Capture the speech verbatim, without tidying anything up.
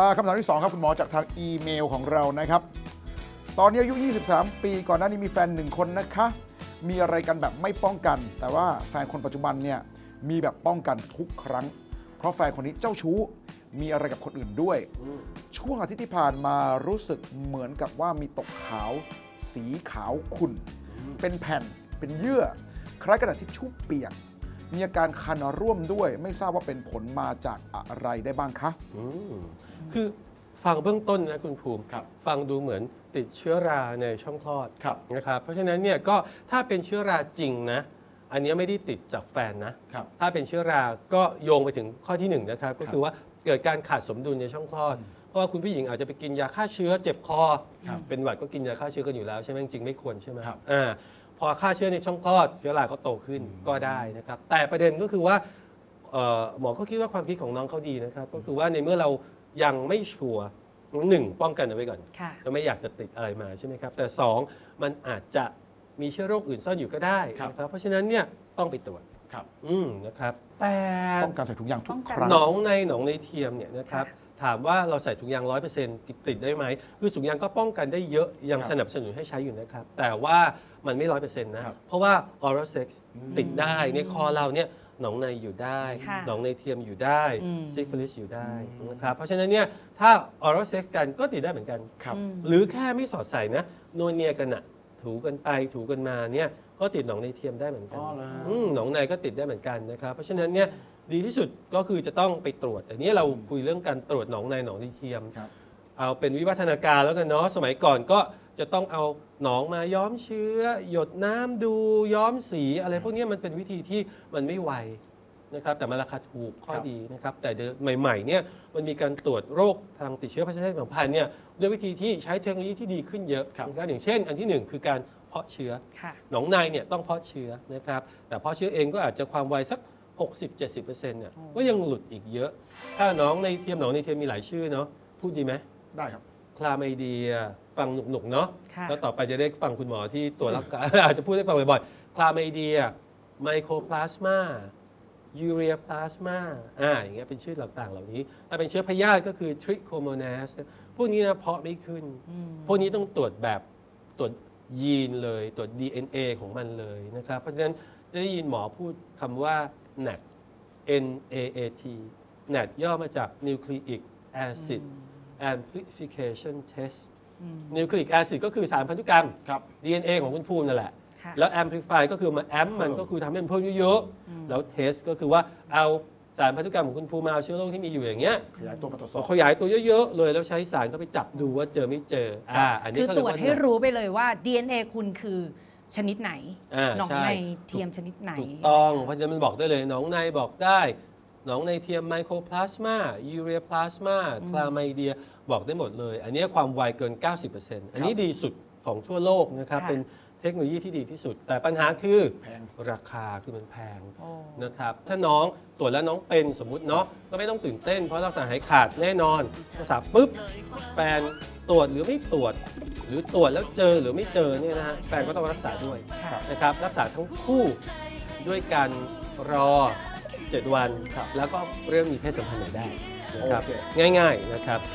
มาคำถามที่สองครับคุณหมอจากทางอีเมลของเรานะครับตอนนี้อายุยี่สิบสามปีก่อนหน้านี้มีแฟนหนึ่งคนนะคะมีอะไรกันแบบไม่ป้องกันแต่ว่าแฟนคนปัจจุบันเนี่ยมีแบบป้องกันทุกครั้งเพราะแฟนคนนี้เจ้าชู้มีอะไรกับคนอื่นด้วยช่วงอาทิตย์ที่ผ่านมารู้สึกเหมือนกับว่ามีตกขาวสีขาวขุ่นเป็นแผ่นเป็นเยื่อคล้ายกระดาษทิชชู่เปียกมีอาการคันร่วมด้วยไม่ทราบว่าเป็นผลมาจากอะไรได้บ้างคะคือฟังเบื้องต้นนะคุณภูมิฟังดูเหมือนติดเชื้อราในช่องคลอดนะครับเพราะฉะนั้นเนี่ยก็ถ้าเป็นเชื้อราจริงนะอันนี้ไม่ได้ติดจากแฟนนะถ้าเป็นเชื้อราก็โยงไปถึงข้อที่หนึ่งนะครับก็คือว่าเกิดการขาดสมดุลในช่องคลอดเพราะว่าคุณผู้หญิงอาจจะไปกินยาฆ่าเชื้อเจ็บคอเป็นหวัดก็กินยาฆ่าเชื้อกันอยู่แล้วใช่ไหมจริงไม่ควรใช่ไหมอ่าพอฆ่าเชื้อในช่องคลอดเชื้อราก็โตขึ้นก็ได้นะครับแต่ประเด็นก็คือว่าหมอเขาคิดว่าความคิดของน้องเขาดีนะครับก็คือว่าในเมื่อเรายังไม่ชัวร์หนึ่งป้องกันเอาไว้ก่อนเราไม่อยากจะติดอะไรมาใช่ไหมครับแต่สองมันอาจจะมีเชื้อโรคอื่นซ่อนอยู่ก็ได้นะครับเพราะฉะนั้นเนี่ยต้องไปตรวจครับอืมนะครับแต่ป้องกันใส่ถุงยางทุกครั้งหนองในหนองในเทียมเนี่ยนะครับถามว่าเราใส่ถุงยาง ร้อยเปอร์เซ็นต์ ติดได้ไหมคือถุงยางก็ป้องกันได้เยอะยังสนับสนุนให้ใช้อยู่นะครับแต่ว่ามันไม่ ร้อยเปอร์เซ็นต์ นะเพราะว่า oral sex ติดได้ในคอเราเนี่ยหนองในอยู่ได้หนองในเทียมอยู่ได้ซิฟิลิสอยู่ได้นะครับเพราะฉะนั้นเนี่ยถ้า oral sex กันก็ติดได้เหมือนกันหรือแค่ไม่สอดใส่นะโนเนียกันอะถูกันไปถูกันมาเนี่ยก็ติดหนองในเทียมได้เหมือนกันหนองในก็ติดได้เหมือนกันนะครับเพราะฉะนั้นเนี่ยดีที่สุดก็คือจะต้องไปตรวจแต่นี้เราคุยเรื่องการตรวจหนองในหนองในเทียมเอาเป็นวิวัฒนาการแล้วกันเนาะสมัยก่อนก็จะต้องเอาหนองมาย้อมเชื้อหยดน้ำดูย้อมสีอะไรพวกนี้มันเป็นวิธีที่มันไม่ไวนะครับแต่มันราคาถูกข้อดีนะครับแต่ใหม่ๆเนี่ยมันมีการตรวจโรคทางติดเชื้อพันธุกรรมสัมพันธ์เนี่ยด้วยวิธีที่ใช้เทคโนโลยีที่ดีขึ้นเยอะนะครับอย่างเช่นอันที่หนึ่งคือการเพาะเชื้อหนองในเนี่ยต้องเพาะเชื้อนะครับแต่เพาะเชื้อเองก็อาจจะความไวสักหกสิบ เจ็ดสิบเปอร์เซ็นต์ เนี่ยก็ยังหลุดอีกเยอะถ้าหนองในเทียมหนองในเทียมมีหลายชื่อเนาะพูดดีไหมได้ครับคลาไมเดียฟังหนุกๆเนาะแล้วต่อไปจะได้ฟังคุณหมอที่ตัวรักษาอาจจะพูดได้ฟังบ่อยๆคลาไมเดียไมโครพลาสมายูเรียพลาสมาอ่าอย่างเงี้ยเป็นชื่อต่างๆเหล่านี้ถ้าเป็นเชื้อพยาธิก็คือทริโคโมแนสพวกนี้นะเพาะไม่ขึ้นพวกนี้ต้องตรวจแบบตรวจยีนเลยตรวจ ดี เอ็น เอ ของมันเลยนะครับเพราะฉะนั้นจะได้ยินหมอพูดคำว่า เอ็น เอ เอ ที เอ็น เอ ที ย่อมาจาก Nucleic Acid Amplification Test Nucleic Acid ก็คือสารพันธุกรรม ดี เอ็น เอ ของคุณภูมินั่นแหละแล้ว Amplify ก็คือมาแอมมันก็คือทำให้มันเพิ่มเยอะๆแล้ว Test ก็คือว่าเอาสารพันธุกรรมของคุณภูมิมาเอาเชื้อโรคที่มีอยู่อย่างเงี้ยขยายตัวมาตรวจสอบขยายตัวเยอะๆเลยแล้วใช้สารก็ไปจับดูว่าเจอไม่เจออ่าอันนี้คือตรวจให้รู้ไปเลยว่า ดี เอ็น เอ คุณคือชนิดไหนหนองในเทียมชนิดไหนถูกต้องเพราะฉะนั้นมันบอกได้เลยหนองในบอกได้หนองในเทียมไมโครพลาสมายูเรียพลาสมาคลาไมเดียบอกได้หมดเลยอันนี้ความไวเกิน เก้าสิบเปอร์เซ็นต์ อันนี้ดีสุดของทั่วโลกนะครับเป็นเทคโนโลยีที่ดีที่สุดแต่ปัญหาคือราคาคือมันแพงนะครับถ้าน้องตรวจแล้วน้องเป็นสมมุติเนาะก็ไม่ต้องตื่นเต้นเพราะรักษาหายขาดแน่นอนรักษาปุ๊บแฟนตรวจหรือไม่ตรวจหรือตรวจแล้วเจอหรือไม่เจอเนี่ยนะฮะแฟนก็ต้องรักษาด้วยนะครับรักษาทั้งคู่ด้วยการรอเจ็ดวันแล้วก็เริ่มมีเพศสัมพันธ์ได้นะครับง่ายๆนะครับ